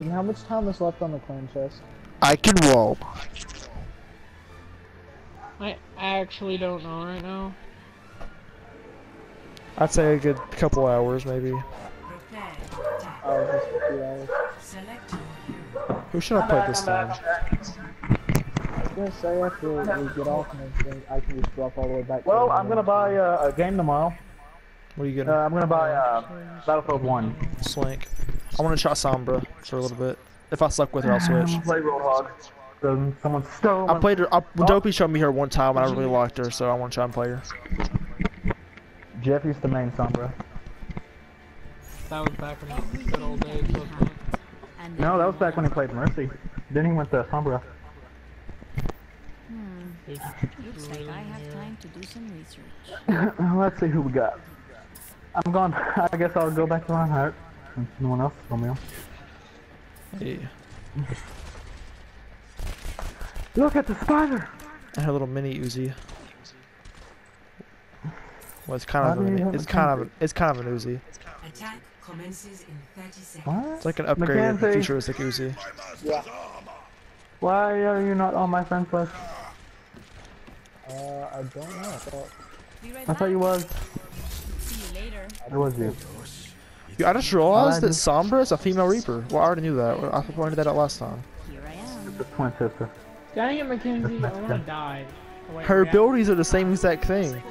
And how much time is left on the coin chest? I can roll. I actually don't know right now. I'd say a good couple hours, maybe. Hours. Who should I play this time? I was gonna say after we get off, and I can just drop all the way back. Well, I'm gonna buy a game tomorrow. What are you gonna? I'm gonna buy Battlefield 1. Slink. I want to try Sombra for a little bit. If I suck with her, I'll switch. Play Roadhog. Someone stole. I played her. Dopey showed me her one time, and I really liked her, so I want to try and play her. Jeffy's the main Sombra. That was back when he was good old days, wasn't it? No, that was back when he played Mercy. Then he went to Sombra. Looks like I have time to do some research. Let's see who we got. I'm gone. I guess I'll go back to Reinhardt. Since no one else is on me. Hey. Look at the spider! And her little mini Uzi. Well, it's kind of an Uzi. Attack commences in 30 seconds. What? It's like an upgraded futuristic Uzi. Yeah. Why are you not on my friends list? I don't know. I thought you was. See you later. It was you. I just realized that Sombra is a female Reaper. Well, I already knew that. I pointed that out last time. Here I am. It's a twin sister. Dang it, McKenzie. I wanna die. Oh, wait, her abilities are the same exact thing.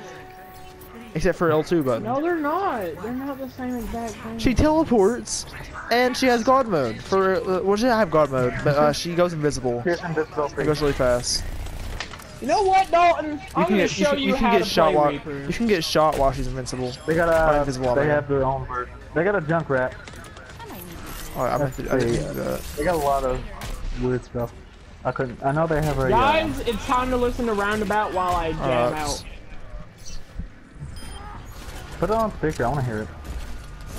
Except for L2 button. No, they're not. They're not the same exact thing. She teleports, and she has God mode. For well, she didn't have God mode, but she goes invisible. It goes really fast. You know what, Dalton? I'm gonna show you how to play Reaper. You can get shot while she's invincible. They got they have their own version. They got a junk rat. Alright, I'm gonna have to do that. They got a lot of weird stuff. I know they have a. Guys, it's time to listen to Roundabout while I jam out. Put it on speaker, I wanna hear it.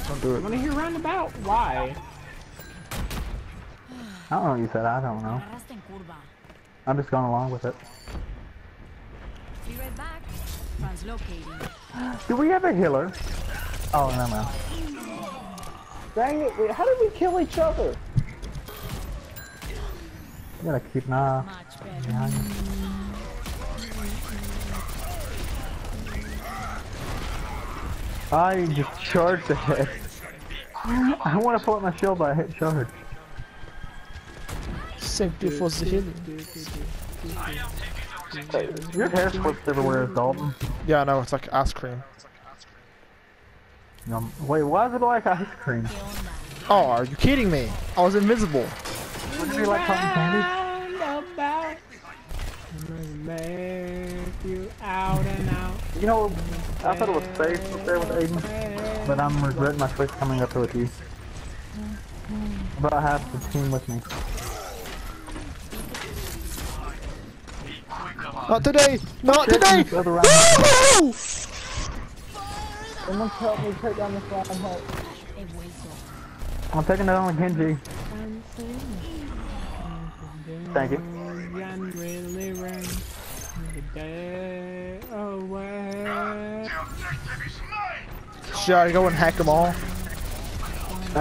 Don't do it. I wanna hear Roundabout? Why? I don't know what you said, I don't know. I'm just going along with it. Be right back. Do we have a healer? Oh, no, no. Dang it, wait, how did we kill each other? You gotta keep an eye. I just charged the head. I want to pull up my shield, but I hit charge. Safety for the healing. Your hair splits everywhere, Dalton. Yeah, I know, it's like ice cream. Wait, why is it like ice cream? Oh, are you kidding me? I was invisible. Wouldn't it be like cotton candy? You know, I thought it was safe up there with Aiden, but I'm regretting my choice coming up with you. But I have the team with me. Not today! Not today! Woo! Someone help me take down the Reinhardt. I'm taking that on Genji. Thank you. Should I go and hack them all? I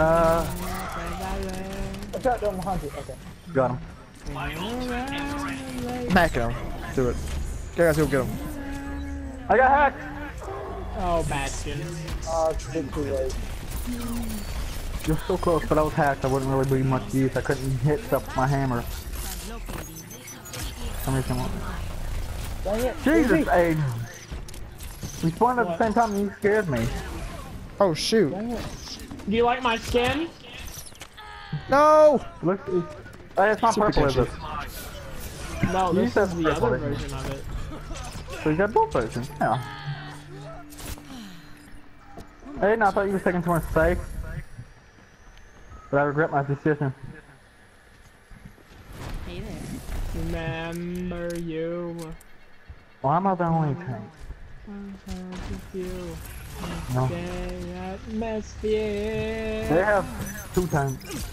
got them 100. Okay. Got him. Hacking him. Do it. Okay, guys, go get him. I got hacked. Oh, Bastion. Oh, it's been too late. You're so close, but I was hacked. I wouldn't really be much use. I couldn't hit stuff with my hammer. Somebody come on. Jesus, Aiden! We spawned at the same time and you scared me. Oh, shoot. Do you like my skin? No! Look, it's not purple, is it? No, this is the other version of it. So you got both versions, yeah. Hey, no, I thought you were taking someone safe, but I regret my decision. Hey there. Remember you. Why am I the only tank? No. They have two tanks.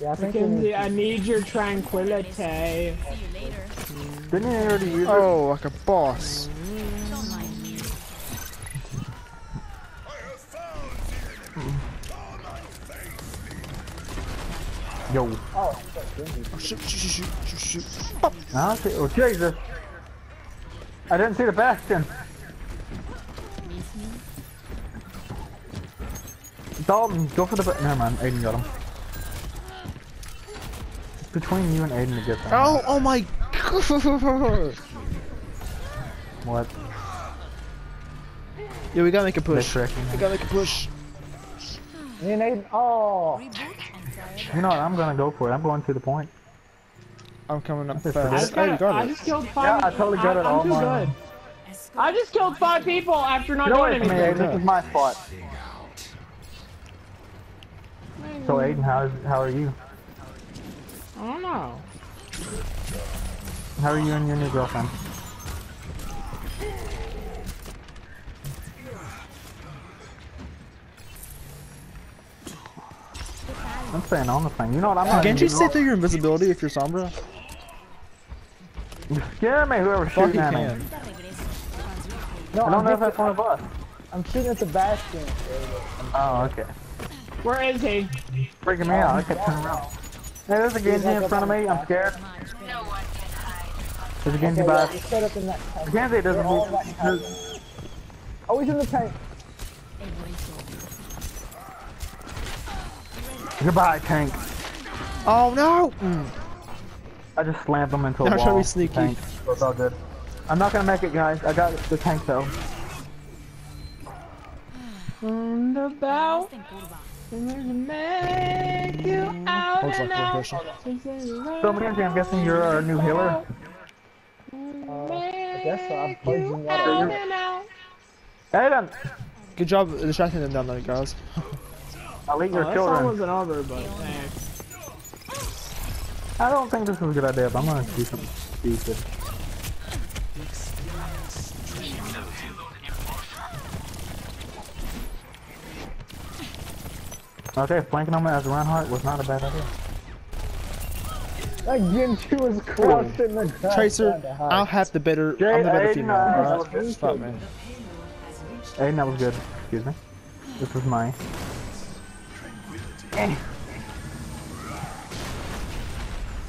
Yeah, McKenzie, I need your tranquility. See you later. Didn't you already use it? Oh, like a boss. Yo. Oh, shoot. Oh, Jesus. I didn't see the Bastion. Dalton, go for the bit. Never mind, Aiden got him. It's between you and Aiden to get them. Oh, oh my god. What? Yeah, we gotta make a push. We gotta make a push. Me and Aiden. Oh. You know what? I'm gonna go for it. I'm going to the point. I'm coming up fast. I just killed 5. Yeah, I totally got it all. I'm too good. I just killed 5 people after not doing anything. Aiden, this is my fault. So Aiden, how are you? I don't know. How are you and your new girlfriend? I'm staying on the thing. You know what? I'm not. Can't you see through your invisibility if you're Sombra? You scare me, whoever's shooting at me. No, I don't know if that's one of us. I'm shooting at the Bastion. Oh, okay. Where is he? Freaking me out. I can't turn around. Hey, there's a Genji in front of me. I'm scared. No one can hide. There's a Genji by. Genji doesn't move. Always in the tank. Goodbye, tank. Oh no! I just slammed them into a wall. Now should we sneaky? Tank. So it's all good. I'm not gonna make it, guys. I got the tank though. Roundabout. I'm gonna make you out and out. So, Kenji, I'm guessing you're our new healer. I guess so. I'm poisoning water. Aiden! Good job distracting them down there, guys. I'll eat your children. Wasn't over, but, I don't think this is a good idea, but I'm gonna do something stupid. Okay, flanking on me as Reinhardt was not a bad idea. That Genji was crossed in the ground. Tracer, I'll have the better. I'm the better female. Stop, man. Aiden, that was good. Excuse me. This is mine. I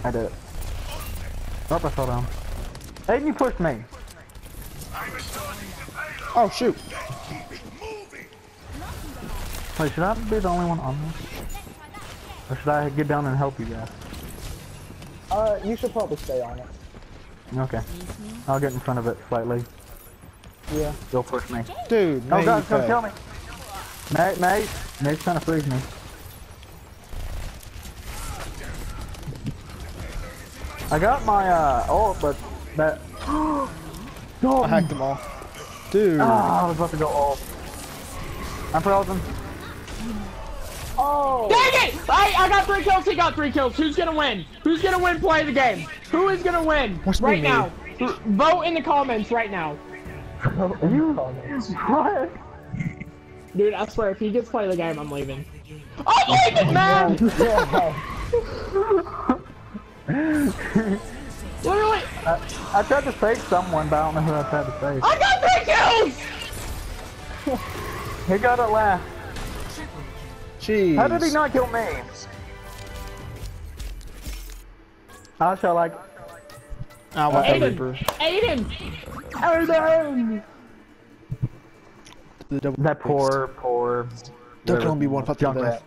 did it. Oh, I fell down. Aiden, you pushed me. Oh, shoot. Wait, should I be the only one on this? Or should I get down and help you guys? You should probably stay on it. Okay. I'll get in front of it slightly. Yeah. You'll push me. Dude, oh god, come kill me. Mate. Mate's trying to freeze me. I got my ult, but that. I hacked them all. Dude. Oh, I was about to go ult. I'm frozen. Oh. Dang it! I got 3 kills. He got 3 kills. Who's gonna win? Who's gonna win? Play the game. Who is gonna win? What's right now? Vote in the comments right now. You what? Dude, I swear, if he gets play the game, I'm leaving. I'm leaving, man. Yeah. Literally, I tried to save someone, but I don't know who I tried to save. I got 3 kills! He got it last. Jeez. How did he not kill me? I shall like. I want Aiden! That poor. There's gonna be one for that.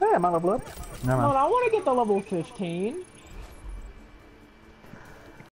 Hey, am I level up? No, I want to get to level 15.